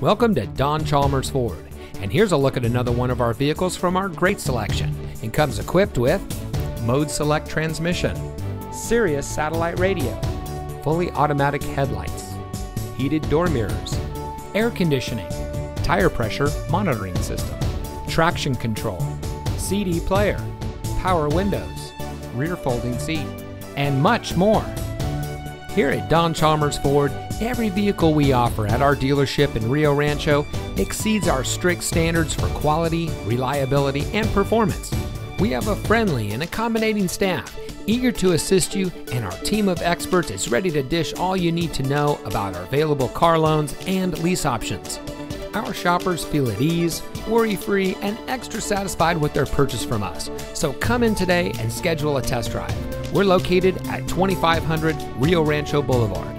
Welcome to Don Chalmers Ford, and here's a look at another one of our vehicles from our great selection. It comes equipped with Mode Select transmission, Sirius satellite radio, fully automatic headlights, heated door mirrors, air conditioning, tire pressure monitoring system, traction control, CD player, power windows, rear folding seat, and much more. Here at Don Chalmers Ford, every vehicle we offer at our dealership in Rio Rancho exceeds our strict standards for quality, reliability, and performance. We have a friendly and accommodating staff eager to assist you, and our team of experts is ready to dish all you need to know about our available car loans and lease options. Our shoppers feel at ease, worry-free, and extra satisfied with their purchase from us. So come in today and schedule a test drive. We're located at 2500 Rio Rancho Boulevard.